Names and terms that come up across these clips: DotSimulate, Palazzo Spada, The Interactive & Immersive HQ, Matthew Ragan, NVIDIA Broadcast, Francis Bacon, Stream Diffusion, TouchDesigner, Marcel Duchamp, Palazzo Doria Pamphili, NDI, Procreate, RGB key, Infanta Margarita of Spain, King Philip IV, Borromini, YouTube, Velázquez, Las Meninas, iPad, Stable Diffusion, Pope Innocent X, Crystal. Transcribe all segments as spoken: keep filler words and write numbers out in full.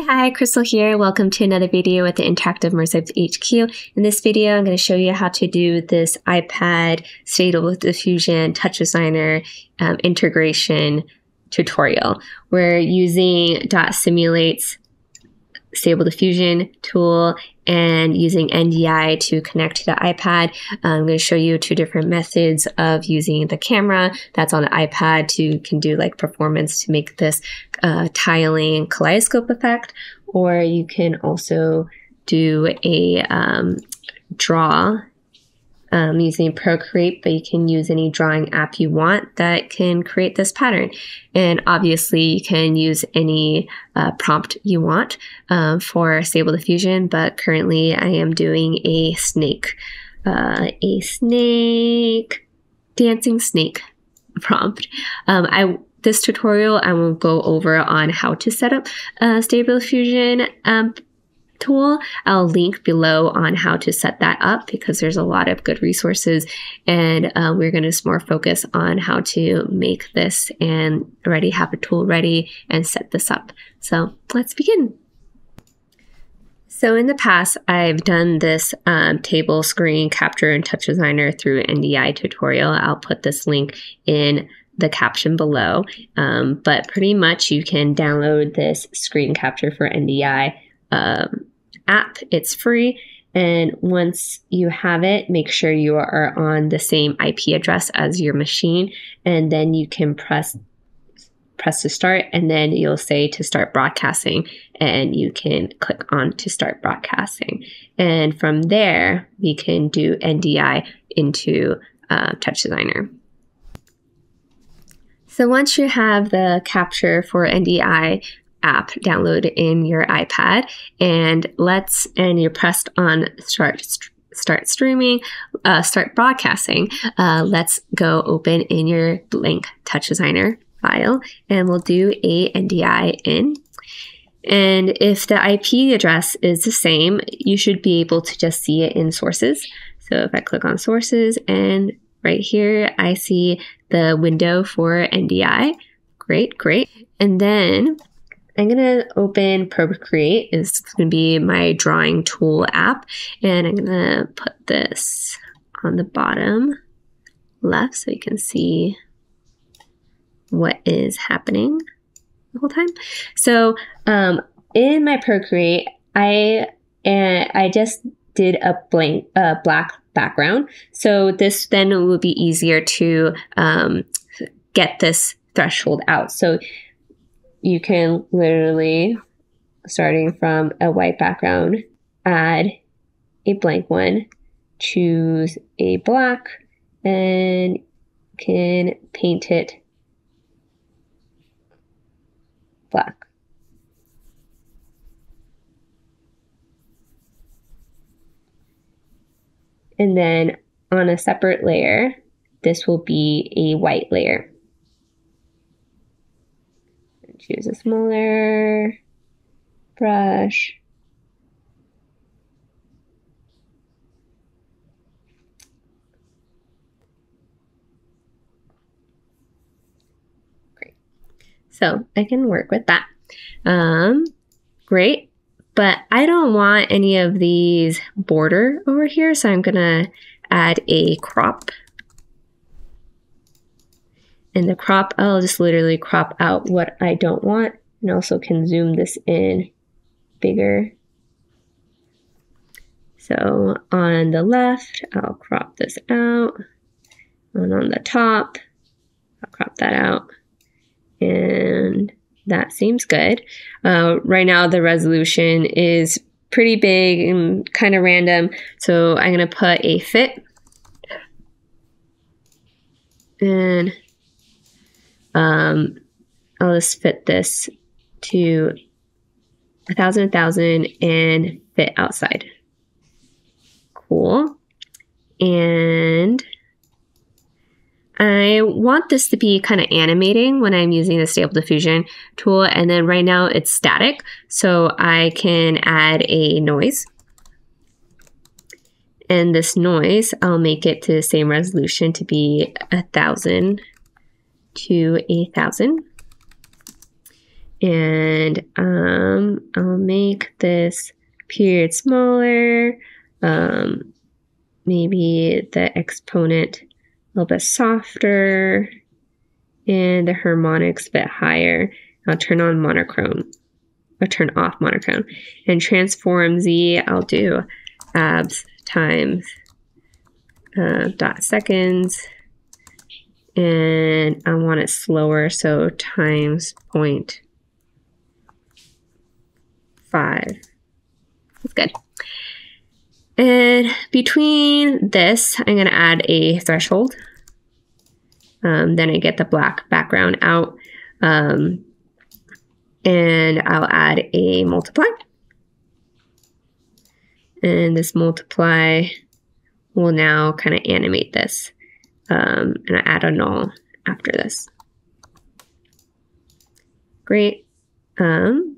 Hi, hi, Crystal here. Welcome to another video at the Interactive Immersive H Q. In this video, I'm going to show you how to do this iPad Stable Diffusion TouchDesigner um, integration tutorial. We're using DotSimulate's Stable Diffusion tool and using N D I to connect to the iPad. I'm going to show you two different methods of using the camera that's on the iPad to can do like performance to make this uh, tiling kaleidoscope effect, or you can also do a um, draw um, using Procreate, but you can use any drawing app you want that can create this pattern. And obviously you can use any uh, prompt you want uh, for Stable Diffusion, but currently I am doing a snake, uh, a snake, dancing snake prompt. Um, I This tutorial I will go over on how to set up a Stable Diffusion um, tool. I'll link below on how to set that up because there's a lot of good resources, and uh, we're going to more focus on how to make this and already have a tool ready and set this up. So let's begin. So in the past, I've done this um, table screen capture and TouchDesigner through N D I tutorial. I'll put this link in the caption below, um, but pretty much you can download this screen capture for N D I Um, app. It's free, and once you have it, make sure you are on the same I P address as your machine, and then you can press press to start, and then you'll say to start broadcasting, and you can click on to start broadcasting, and from there we can do N D I into uh, TouchDesigner. So once you have the capture for N D I app download in your iPad, and let's and you're pressed on start start streaming, uh, start broadcasting. Uh, let's go open in your blank TouchDesigner file, and we'll do a N D I in. And if the I P address is the same, you should be able to just see it in sources. So if I click on sources, and right here I see the window for N D I. Great, great. And then I'm gonna open Procreate. It's gonna be my drawing tool app, and I'm gonna put this on the bottom left so you can see what is happening the whole time. So um, in my Procreate, I and I just did a blank uh, black background. So this then will be easier to um, get this threshold out. So you can literally, starting from a white background, add a blank one, choose a black, and can paint it black. And then on a separate layer, this will be a white layer. Choose a smaller brush. Great. So I can work with that. Um, great. But I don't want any of these border over here, so I'm going to add a crop. And the crop, I'll just literally crop out what I don't want, and also can zoom this in bigger. So on the left, I'll crop this out. And on the top, I'll crop that out. And that seems good. Uh, right now, the resolution is pretty big and kind of random. So I'm going to put a fit. And Um, I'll just fit this to a thousand, a thousand, and fit outside. Cool. And I want this to be kind of animating when I'm using the Stable Diffusion tool. And then right now it's static, so I can add a noise. And this noise, I'll make it to the same resolution to be a thousand to a thousand, And um, I'll make this period smaller, um, maybe the exponent a little bit softer, and the harmonics a bit higher. I'll turn on monochrome, or turn off monochrome. And transform Z, I'll do abs times uh, dot seconds. And I want it slower, so times point five. That's good. And between this, I'm gonna add a threshold. Um, then I get the black background out. Um, and I'll add a multiply. And this multiply will now kind of animate this. Um, and I add a null after this. Great. Um,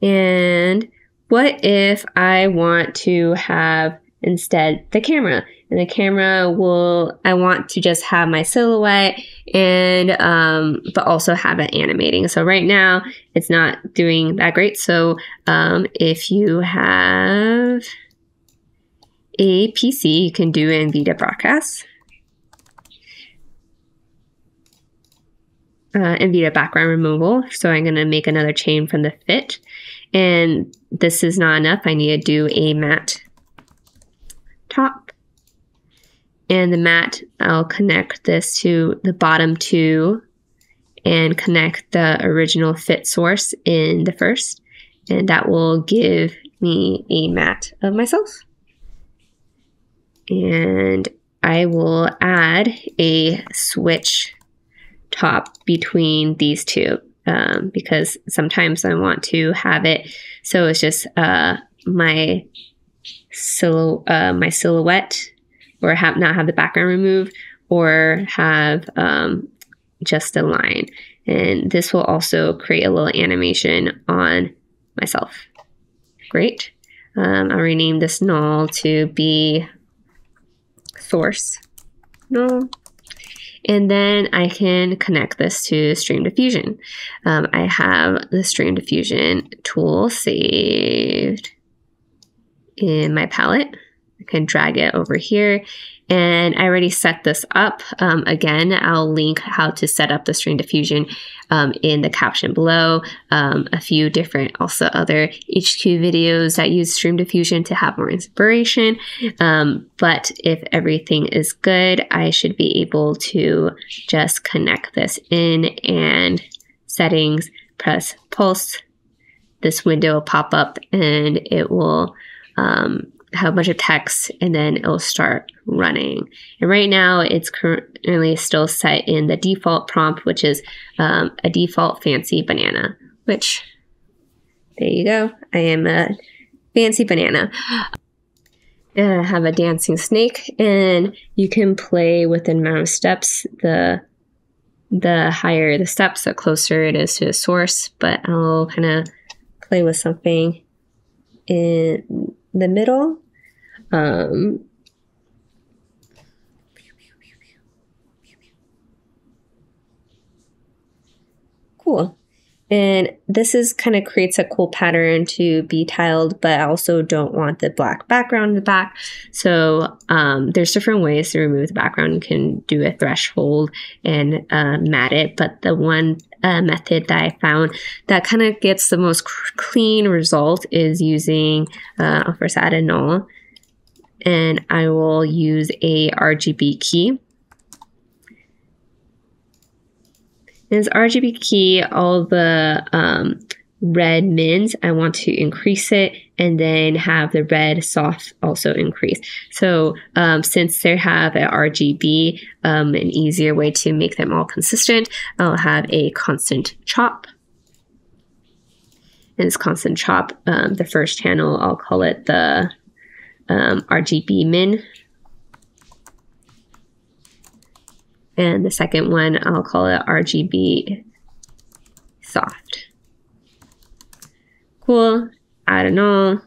and what if I want to have instead the camera? And the camera will, I want to just have my silhouette and, um, but also have it animating. So right now it's not doing that great. So um, if you have a P C, you can do NVIDIA Broadcast. Uh, NVIDIA background removal. So I'm gonna make another chain from the fit. And this is not enough. I need to do a matte top. And the matte, I'll connect this to the bottom two and connect the original fit source in the first. And that will give me a matte of myself. And I will add a switch top between these two. Um, because sometimes I want to have it so it's just uh, my sil uh, my silhouette, or have not have the background removed, or have um, just a line. And this will also create a little animation on myself. Great. Um, I'll rename this null to be source null. And then I can connect this to Stream Diffusion. Um, I have the Stream Diffusion tool saved in my palette. I can drag it over here. And I already set this up. Um, again, I'll link how to set up the Stream Diffusion um, in the caption below. Um, a few different, also other H Q videos that use Stream Diffusion to have more inspiration. Um, but if everything is good, I should be able to just connect this in, and settings, press pulse. This window will pop up and it will um, have a bunch of text, and then it'll start running. And right now it's currently still set in the default prompt, which is um, a default fancy banana, which there you go. I am a fancy banana. And I have a dancing snake, and you can play with the amount of steps. The, the higher the steps, the closer it is to the source, but I'll kind of play with something in the middle. Um, cool. And this is kind of creates a cool pattern to be tiled, but I also don't want the black background in the back. So um, there's different ways to remove the background. You can do a threshold and uh, matte it, but the one uh, method that I found that kind of gets the most clean result is using, uh, I'll first add a null, and I will use a R G B key. This R G B key, all the um, red mins, I want to increase it, and then have the red soft also increase. So um, since they have an R G B, um, an easier way to make them all consistent, I'll have a constant chop. And this constant chop, um, the first channel, I'll call it the um, R G B min. And the second one, I'll call it R G B soft. Cool, add a null,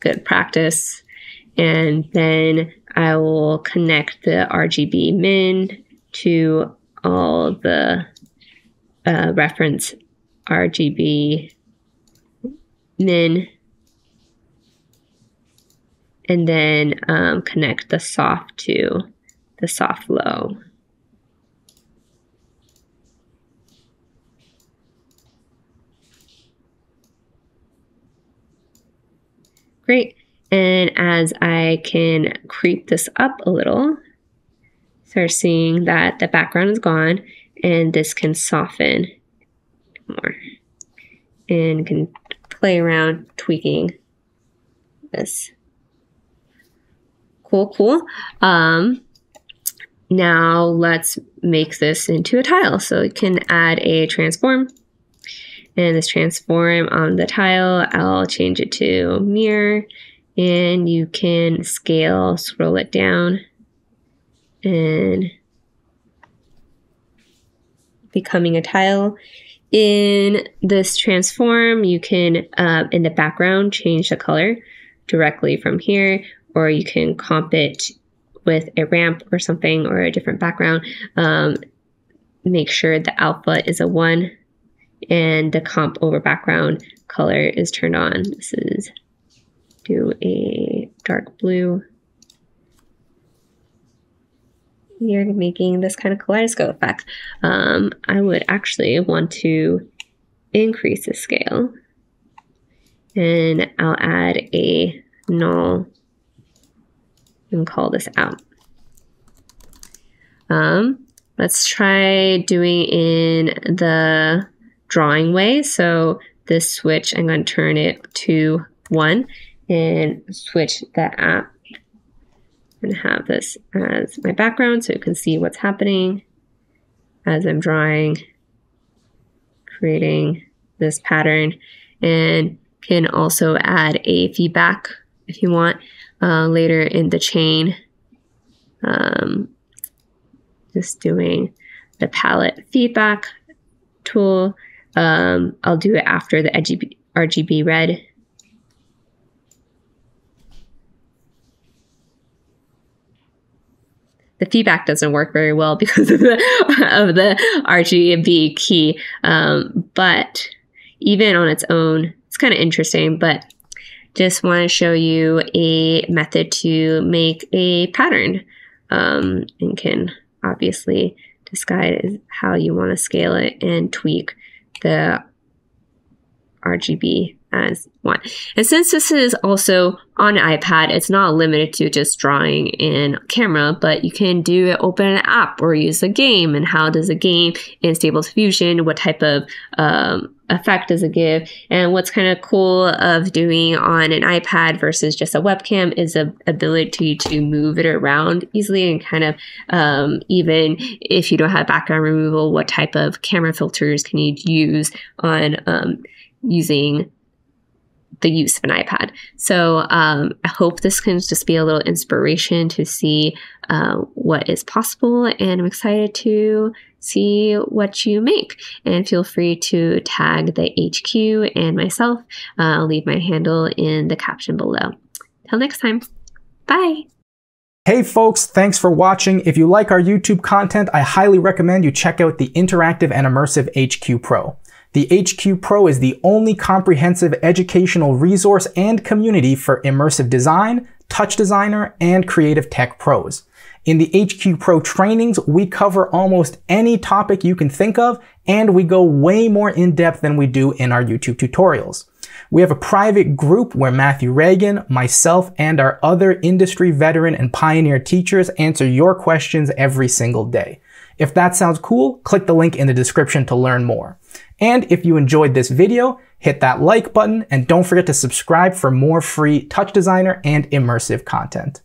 good practice. And then I will connect the R G B min to all the uh, reference R G B min, and then um, connect the soft to the soft low. Great. And as I can creep this up a little, so we're seeing that the background is gone, and this can soften more, and can play around tweaking this. Cool, cool. Um, now let's make this into a tile. So you can add a transform, and this transform on the tile, I'll change it to mirror, and you can scale, scroll it down, and becoming a tile. In this transform, you can, uh, in the background, change the color directly from here, or you can comp it with a ramp or something, or a different background. Um, make sure the alpha is a one and the comp over background color is turned on. This is, do a dark blue. You're making this kind of kaleidoscope effect. Um, I would actually want to increase the scale, and I'll add a null and call this out. Um, let's try doing in the drawing way. So this switch, I'm going to turn it to one and switch the app. And have this as my background so you can see what's happening as I'm drawing, creating this pattern, and can also add a feedback if you want uh, later in the chain. Um, just doing the palette feedback tool. Um, I'll do it after the R G B red. The feedback doesn't work very well because of the, of the R G B key, um, but even on its own, it's kind of interesting, but just want to show you a method to make a pattern, um, and can obviously decide how you want to scale it and tweak the R G B as one. And since this is also on iPad, it's not limited to just drawing in camera, but you can do it, open an app or use a game, and how does a game in Stable Diffusion, what type of um, effect does it give. And what's kind of cool of doing on an iPad versus just a webcam is the ability to move it around easily, and kind of um, even if you don't have background removal, what type of camera filters can you use on um, using the use of an iPad. So um, I hope this can just be a little inspiration to see uh, what is possible, and I'm excited to see what you make. And feel free to tag the H Q and myself. Uh, I'll leave my handle in the caption below. Till next time, bye. Hey folks, thanks for watching. If you like our YouTube content, I highly recommend you check out the Interactive and Immersive H Q Pro. The H Q Pro is the only comprehensive educational resource and community for immersive design, TouchDesigner, and creative tech pros. In the H Q Pro trainings, we cover almost any topic you can think of, and we go way more in depth than we do in our YouTube tutorials. We have a private group where Matthew Ragan, myself, and our other industry veteran and pioneer teachers answer your questions every single day. If that sounds cool, click the link in the description to learn more. And if you enjoyed this video, hit that like button, and don't forget to subscribe for more free TouchDesigner and immersive content.